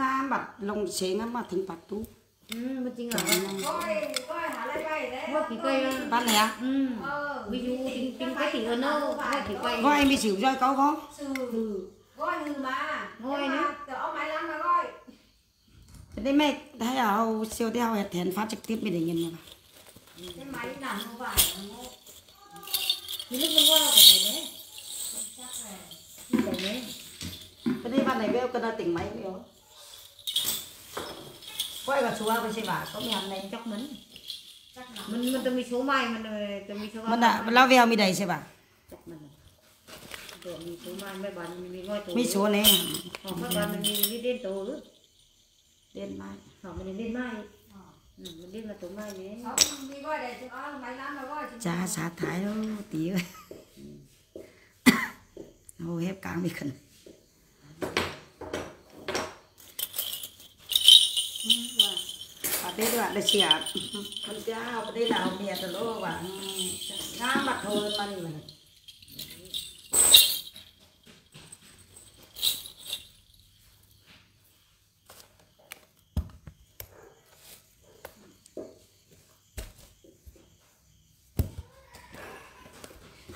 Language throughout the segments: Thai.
งาบัดลงเชงมาถึงปัดตู้มันจริงเหรอบ้านไหนอ่ะวิวถึงไปถึงเนอะก้อยมีสิวย่อยเก้าก้องก้อยหือมาก้อยนะเดี๋ยวเอาไม้ล้างมาก้อยจะได้ไม่ให้เอาเซลล์ที่เอาแทนฟ้าจักรทิพย์ไม่ได้เงินเลยป่ะได้ไม้หนังหัวบ่ายโง่นี่นึกว่าเราแบบไหนแบบไหนประเดี๋ยวบ้านไหนเวลก็ได้ติ่งไม้เวลก้อยกับชัวร์ไม่ใช่ป่ะต้องมีอันไหนจักนั้นมันจะมีโชว์ไม้มันจะมีโชว์มันอะเราแววมีใดใช่ป่ะตัวมีโชว์ไม้ไม่บานมีง่อยตัวมีโชว์เนี่ยของไม่บานมันมีเด่นตัวหรือเด่นไม้ของมันเด่นไม้มันเด่นมาตัวไม้เนี่ยมีง่อยใดตัวไม้ล้ำมาง่อยจ้าสาถ่ายแล้วตีเลยโอ้เฮ็บกลางมีขันได้ด้วยได้เสียมันเจ้าไปได้ดาวเมียตลอดว่ะน้ำมาโทนมัน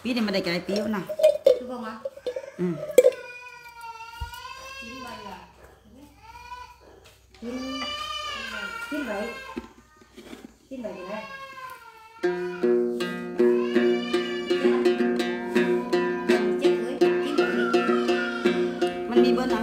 พี่นี่มันได้ไกลเปี้ยวนะรู้บ้างไหมชิ้นใบอ่ะชิ้นใบอยู่ไหนมันมีเบอร์นะ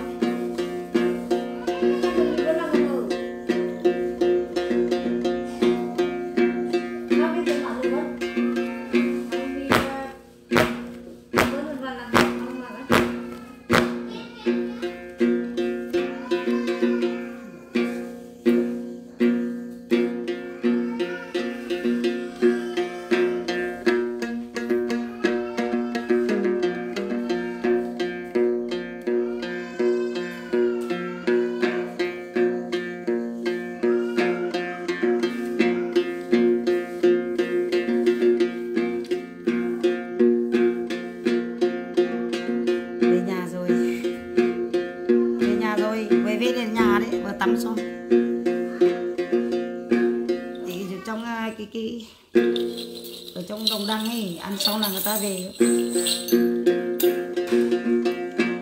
ở trong đồng đăng ấy ăn xong là người ta về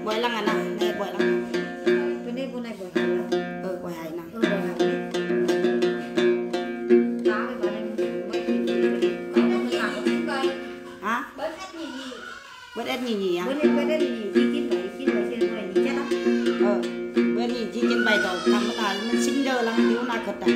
bội lăng à nào đây bội lăng bên đây bên này bội hải nào bội hải nào cá với bơi hả bơi ếch nhì nhì à bơi ếch nhì nhì chín bảy trên bơi nhì chết á bơi nhì chín bảy rồi làm cái này nó xinh đơ lắm thiếu na cật à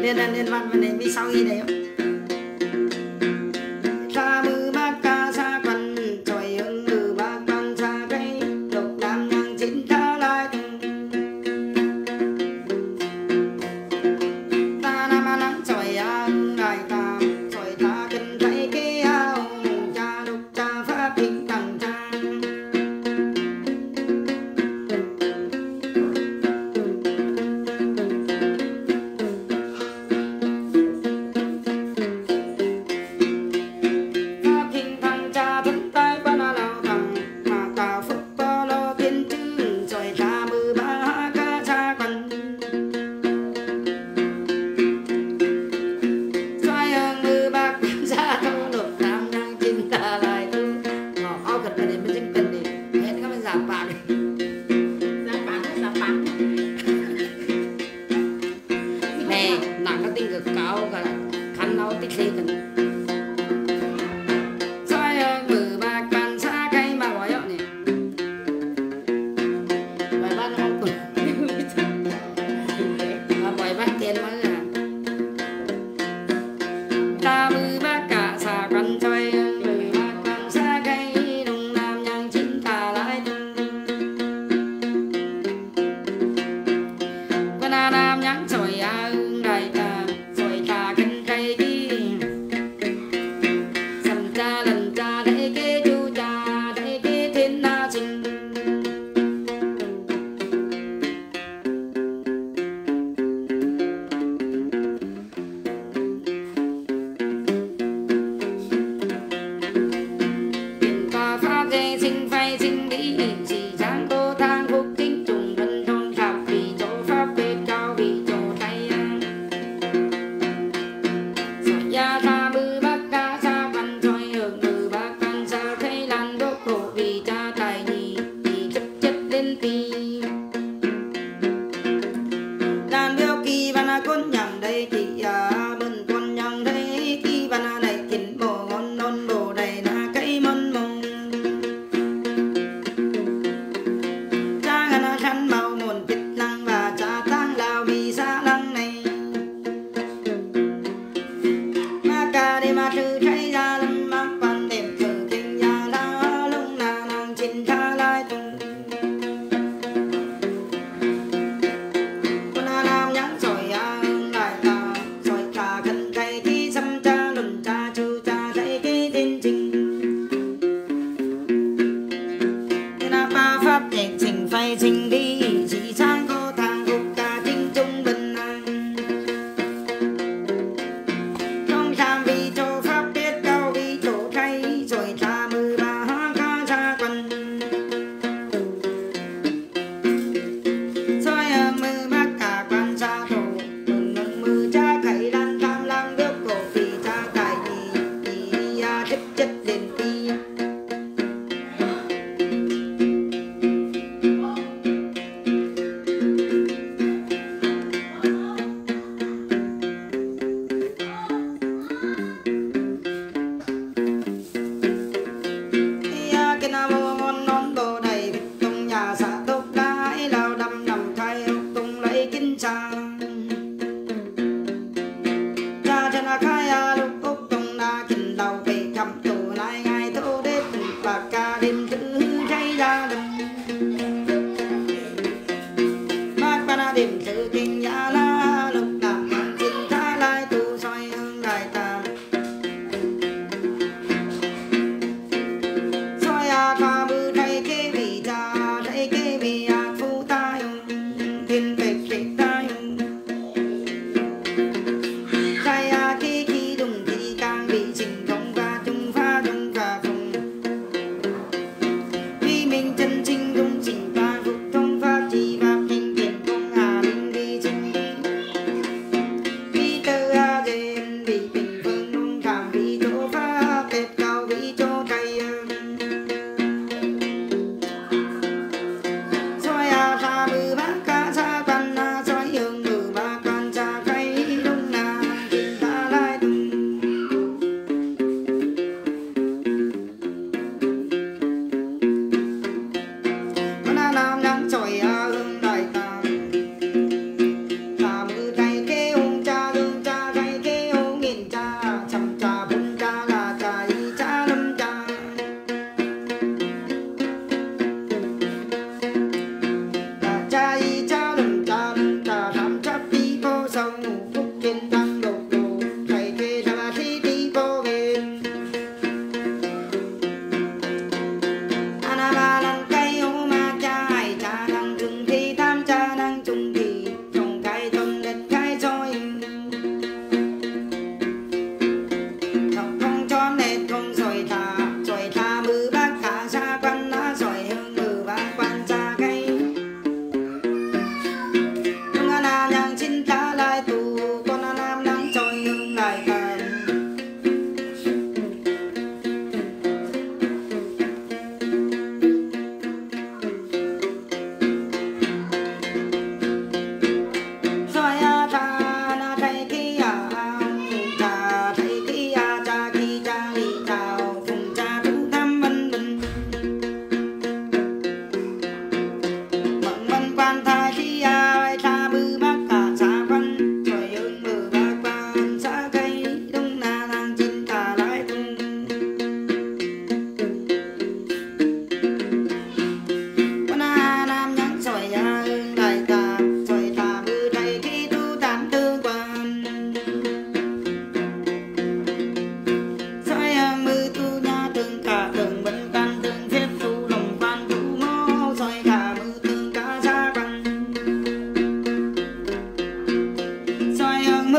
เ liên văn mà đến vì sau y đấy không? Ra mưa bác ca xa quần trời hơn mưa bác con xa cây độc đam nhang chín ta lại ta nam an nắng trời an đại ta trời ta kinh thấy cái ao cha đục cha phát bình tầng cha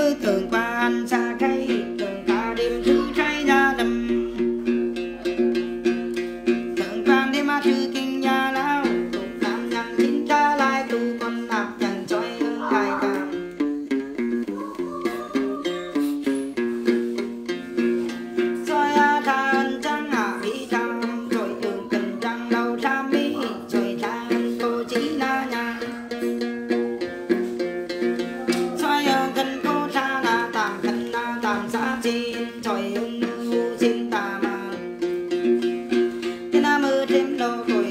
cứ tưởng qua anh xa cây, tưởng qua đêm thứ trái ra đầm, tưởng qua đêm mà chưa kinh nhà lao, cũng tạm nhằn chính ta lại tu con nạp chẳng trói hơn cài càng. Rồi à thàn trăng hạ bị tam, rồi tưởng tình trăng đầu trăm bí, rồi thàn cô chỉ na nhà. Cái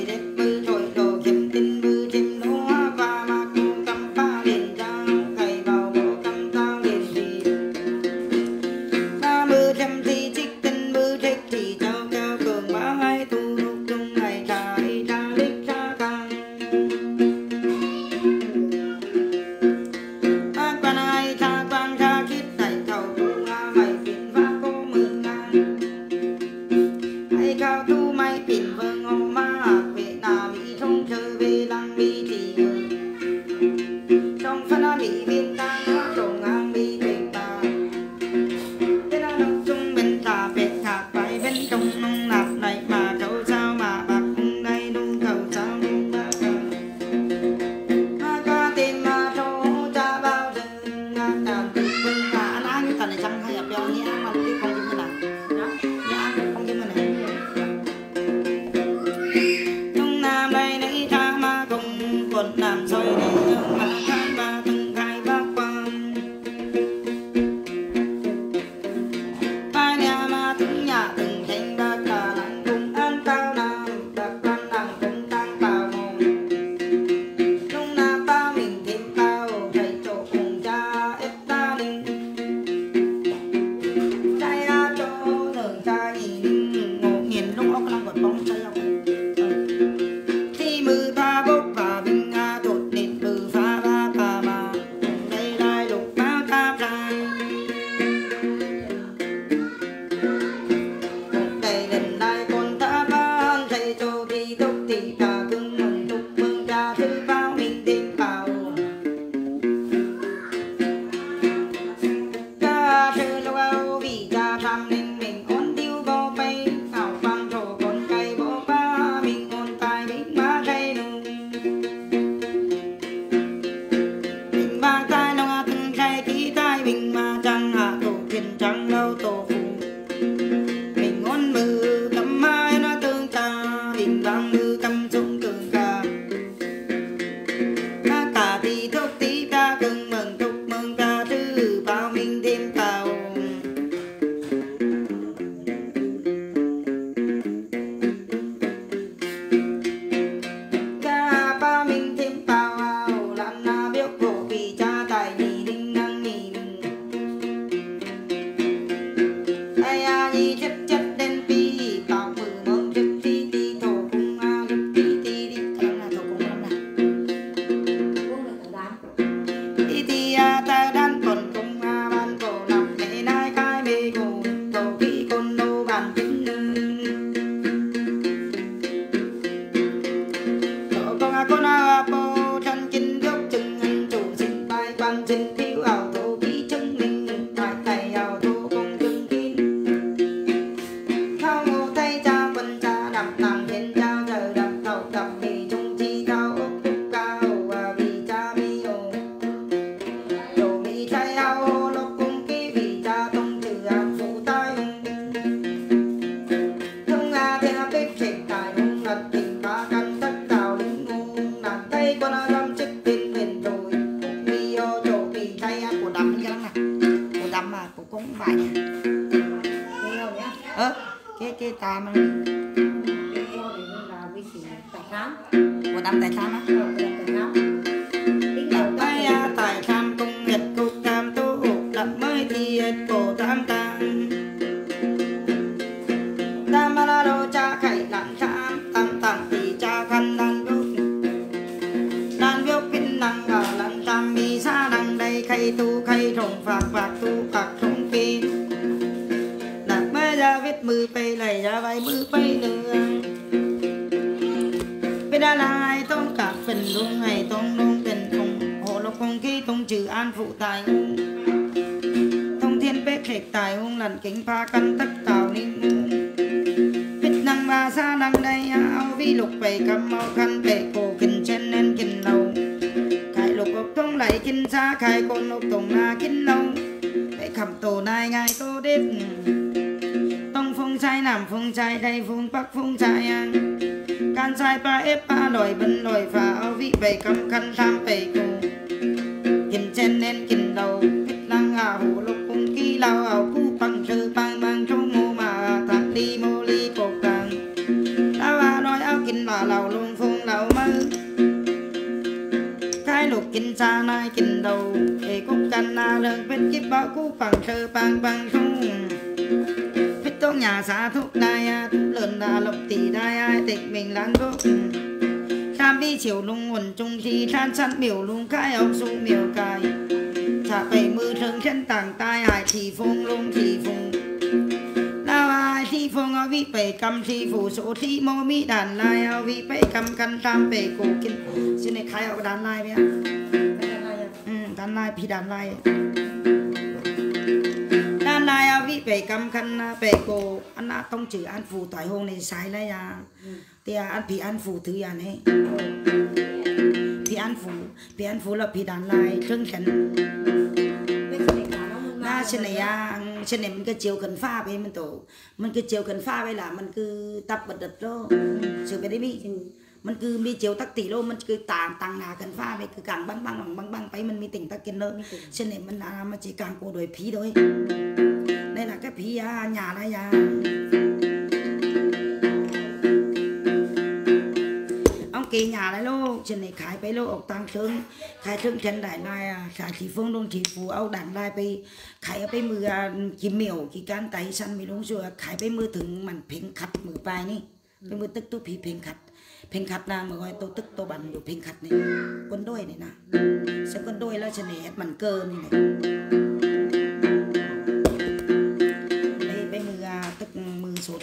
là vi sinh tại khám của năm tại khám á. Tông lung tình cùng hồ lộc con khi tông trừ an phụ tài เด็กตายองหลันเก่งพากันตักเต่านิ่งพิษนังมาซานังได้เอาวิลุกไปกำเมาคันเตะโกกินเช่นเน้นกินเราไข่ลุกอบท้องไหลกินซาไข่กนอบตรงนากินเราไปคำโตนายง่ายโตเด็ดต้องฟงใจนำฟงใจได้ฟงปักฟงใจการใช้ปลาเอฟปลาลอยบนลอยฝ่าเอาวิไปกำคันทำไปโกกินเช่นเน้นกินเราหูลกกุ้งกี้เราเอาคู่ปังเชื่อปังบางช่วงโมมาตัดดีโมลีปกกังเราอร่อยเอากินหล่าเราลงฟงเรามือคายลูกกินชานายกินเดาเอกุ๊กกันนาเลิกเป็นกิ๊บบ่าวคู่ปังเชื่อปังบางช่วงพิษต้องหยาสาทุกนายทุกเลินดาหลบตีได้ติดมิงล้านก็ข้ามพี่เฉียวลุงหุ่นจุงทีท่านชั้นเหมียวลุงคายเอาสู้เหมียวกายถ้าไปมือเทิงเช่นต่างตายหายทีฟงลงทีฟงลาวาทีฟงเอาวิไปกำทีฝูโสทีโมมีด่านลายเอาวิไปกำกันตามไปโกกินชื่อในใครเอาด่านลายไหมอ่ะด่านลายพี่ด่านลายด่านลายเอาวิไปกำกันไปโกอันน่าต้องจืออันฝูต่อยหงในสายไรยาเตียอันผีอันฝูถือยานี่พี่อันฟูพี่อันฟูแล้วพี่ด่านลายเครื่องฉันน่าเชนยางเชนเนี่ยมันก็เจียวกันฟ้าไปมันโตมันก็เจียวกันฟ้าไปล่ะมันคือตับบัดดับโลสื่อไปได้ไหมมันคือมีเจียวตักตีโลมันคือต่างหนากันฟ้าไปคือกลางบ้างหลังบ้างไปมันมีติ่งตะกินเลยเชนเนี่ยมันนามาจีกลางโกโดยผีโดยในหลักก็ผียาหยาละยากีหยาไรโลกฉันเนี่ยขายไปโลกออกตังเชิงขายเชิงฉันได้นายขายที่ฟงลงที่ฟูเอาด่างได้ไปขายเอาไปมือกิมเหมียวกิการไตฉันไม่ลงชัวขายไปมือถึงมันเพ่งขัดมือไปนี่ไปมือตึกตู้ผีเพ่งขัดนางมือคอยตัวตึกตัวบันอยู่เพ่งขัดนี่ก้นด้วยนี่นะฉันก้นด้วยแล้วฉันเนี่ยมันเกินนี่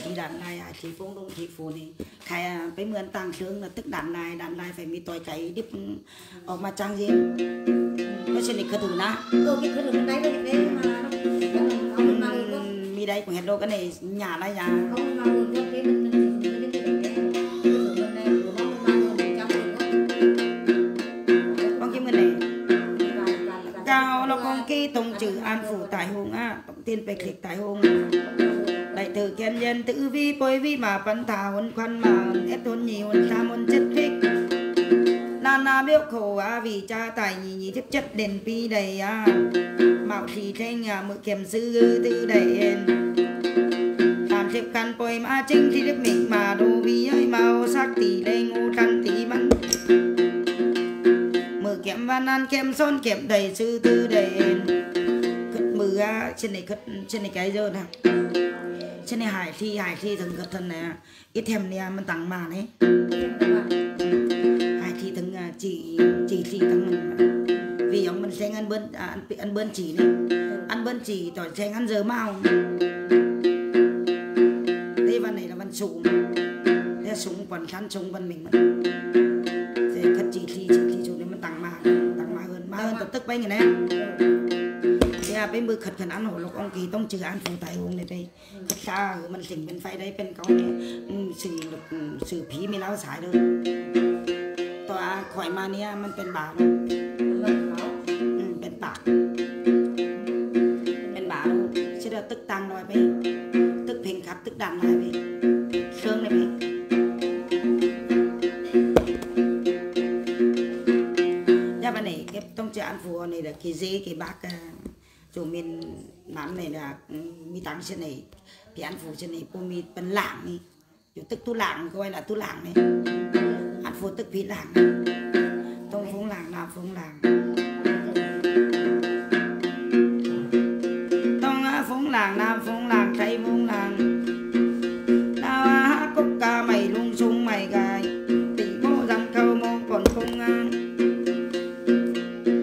ที่ด่านนายที่ฟงลงที่ฟูนี่ใครไปเมืองต่างเชิงนะตึกด่านนายไฟมีต่อยไก่ดิบออกมาจังยิงก็ชนิดกระถือนะโลกิกระถือมันได้ก็ได้มามีได้ของเห็ดโลกันในหยาละยาก้าวเราคงกี้ตรงจืออันฝูตายหงอ่ะต้องเต้นไปคลิกตายหงđại từ kiên nhân tự vi bôi vi mà bắn thả huấn khoan mà ép huấn nhì huấn xa huấn chất thích na na biếu khổ vì cha tài nhì nhì thiếp chất đền pi đầy mạo thì thanh mượn kiểm sư tư đầy em làm thiếp can bôi mà chính thì thiếp mình mà đồ vi ơi màu sắc tỷ đầy ngô căn tỷ mặn mượn kiểm văn an kiểm son kiểm đầy sư tư đầy em cất mưa trên này cái giờ nèฉันเนี่ยหายที่ถึงกับท่านเนี่ยอิเทมเนี่ยมันต่างมาเนี่ยหายที่ถึงจีทั้งมันวิยองมันแซงอันเบิ้ลจีนี่อันเบิ้ลจีต่อแซงอันเจอเมาที่วันไหนละวันสูงเนี่ยสูงกว่าชั้นสูงกว่ามันแต่ขัดจีที่สูงเนี่ยมันต่างมาเอินตึกไปไงเนี่ยไปมือขัดขันอันหัวลกองกีต้องเจออันฟูไตหงเลยไปข้ามันสิ่งเป็นไฟได้เป็นเขาเนี่ยสื่อผีไม่เล่าสายเลยตัวข่อยมาเนี่ยมันเป็นบาลูเป็นปากเป็นบาลูเชื่อตึกตังลอยไปตึกเพ่งขับตึกดังลอยไปเชิงเลยไปย่าวันไหนเก็บต้องเจออันฟูเนี่ยเด็กขี้เจ๊ขี้บักโจมินน้ำเนี่ยนะมีตังเช่นไหนพี่อันฟูเช่นไหนปูมีเป็นหลังนี่อยู่ตึกตู้หลังก็ไว้ละตู้หลังนี่อันฟูตึกพี่หลังต้องฟงหลังน้ำฟงหลังต้องฟงหลังน้ำฟงหลังใครฟงหลังดาวกุ๊กกาใหม่ลุงซุงใหม่กายตีโมจังเข้าโมปนคงงาน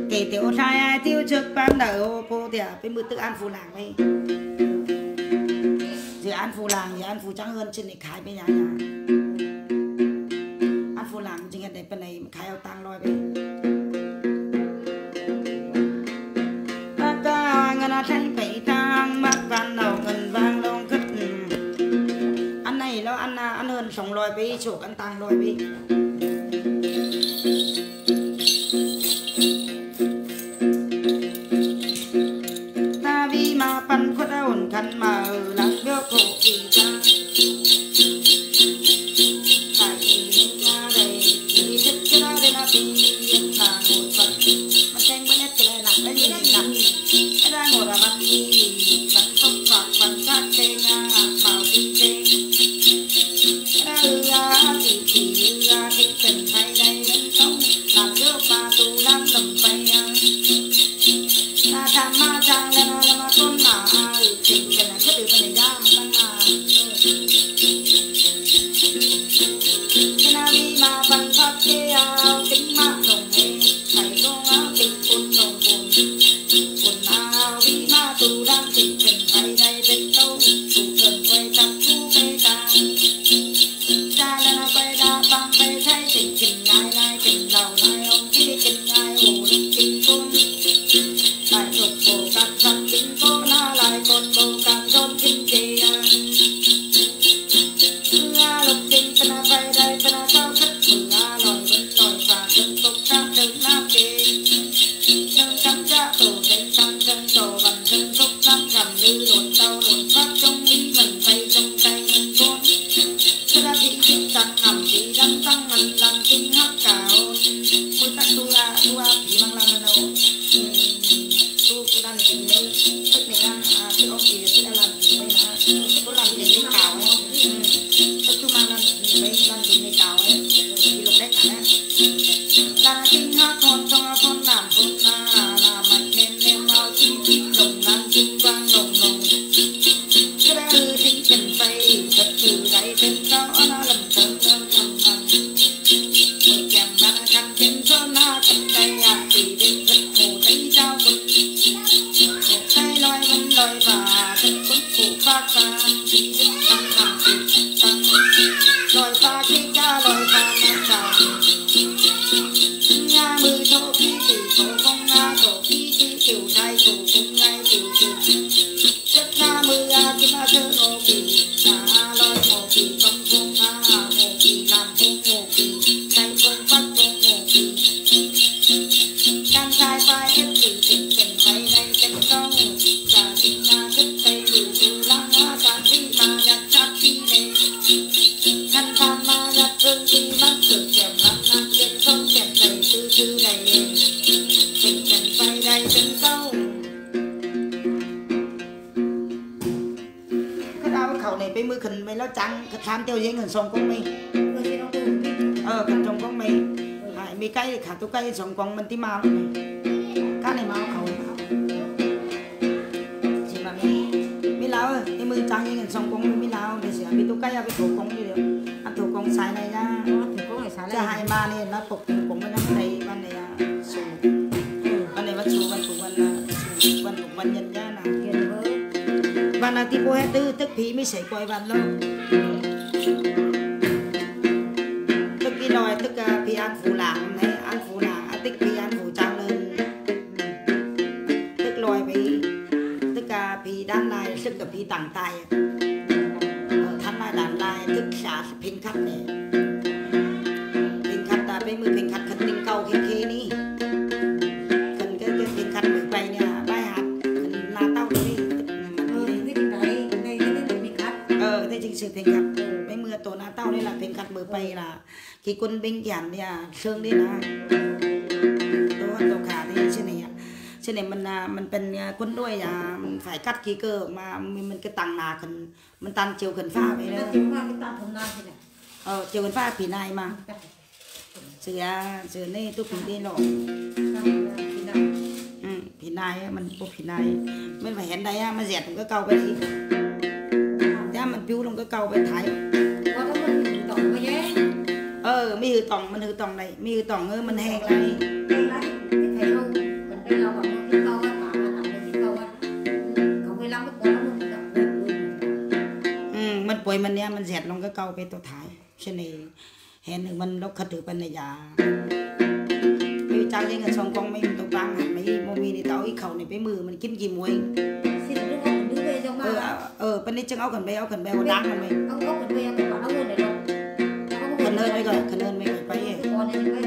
เกเตียวชายติ้วเชือกปั้นเดาโพเดียเป็นมือตึกอันฟูหลังไปเดี๋ยวอันฟูหลังเดี๋ยวอันฟูจังเอิญเช่นนี้ขายไปยาอันฟูหลังจริงๆได้เป็นในขายเอาตังลอยไปปากกาเงินใช้ไปตังมาก đi chỗ căn tăng rồi bị. Ta vi mà pan có đau hồn khăn mà làm cho khổ vì cha. Tại vì nhà đây đi thích cho nó đây là vì là ngồi phật mà xem có nét cái này nặng đấy nhìn nặng. Cái đang ngồi là mặt đi mặt không phật mặt sát tên nha bảo tin tên. Cái dòng con mình tí mà cá này máu khẩu chị mà mi lao ơi cái mươi trăng như dòng con mi lao để sẽ bị tôi cái ra cái thủ công như được ăn thủ công xài này nha chứ hai ba này nó phục thủ công với nó này ban này sù ban này bắt sù ban thủ ban thủ ban nhân ra nào kia nữa ban là tí cô hai tư tức phí mới sẽ coi ban luôn tức cái đòi tức phí ăn phủ làng này tích phi ăn phủ trang lên tức lòi với tức phi đan lai sức cả phi tàng tài thắt mai đan lai tức xảพินคัดเนี่ยพินคัดตาไปมือพินคัดขันติงเก่าเคี้ยนี่ขันก็พินคัดมือไปเนี่ยใบหัดขันลาเต้าเลยนี่ที่ไหนในที่พินคัดที่จริงสื่อพินคัดไปมือตัวลาเต้านี่แหละพินคัดมือไปล่ะกี่คนเป็นแก่นเนี่ยเชิงนี่นะเช่นนี้มันเป็นคนด้วยมันฝ่ายคัดกีเกอร์มามันก็ตังนาขึ้นมันตันเจียวขึ้นฟ้าไปแล้วเจียวฟ้าก็ตันทำนาที่ไหนเจียวขึ้นฟ้าผีนายมาเสือนี่ตุ๊กผีนี่หรอกผีนายมันพวกผีนายมันฝ่ายเห็นได้อะมันแจกมันก็เกาไปทีแล้วมันพิ้วลงก็เกาไปถ่ายว่าถ้ามันหือต่องก็แย่ไม่หือต่องมันหือต่องไหนไม่หือต่องมันแหงไรมันป่วยมันเนี่ยมันแสดลงก็เกาไปตัวท้ายเช่นนี้เห็นหนึ่งมันลกขัดถือปัญญาไม่จ้างยังเงินสองกองไม่มีตัวกลางหันไม่โมมีในเตาอีเข่าในไปมือมันกินกี่มวยปันนี้จังเอาขันไปเอาดังมันไปเอาขันไปเอาขันไปเอาเงินไหน cần hơn mấy rồi, cần hơn mấy rồi quay về.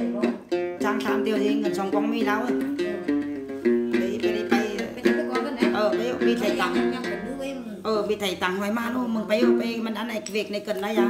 Trang xám tiêu thì gần xong con mi đau ấy. Đấy, bị thầy tặng. Bị thầy tặng hoài ma luôn, mừng bay bay mình ăn này việc này cần lấy ra.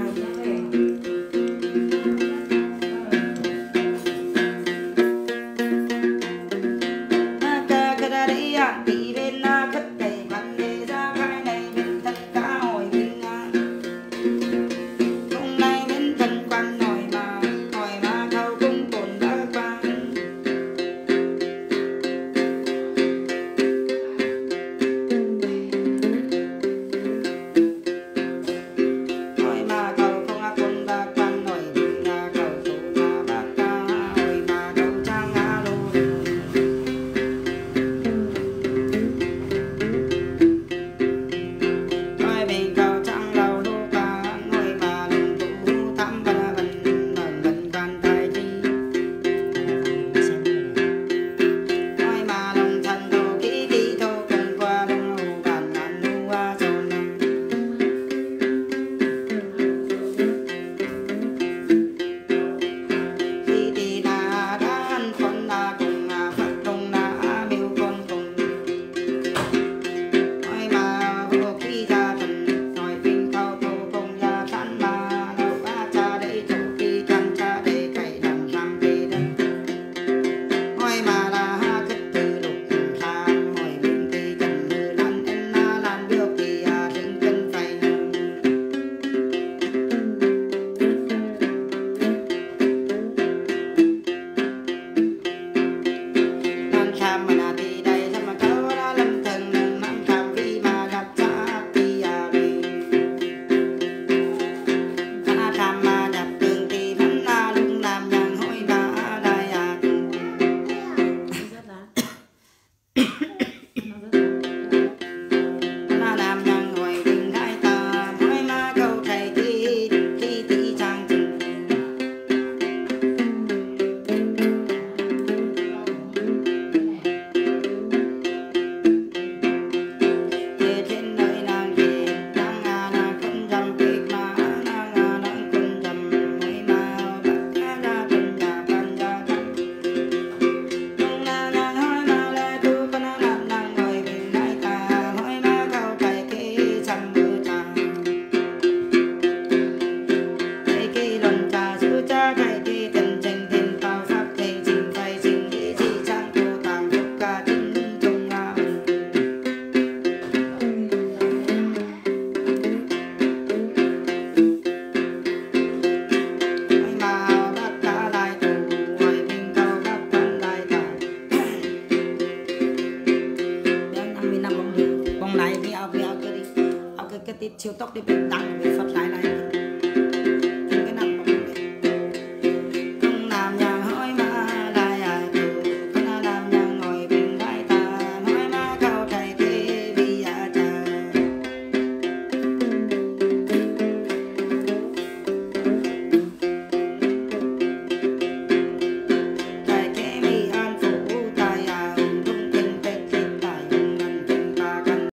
Chiều tóc đi bên tặng về Phật lại.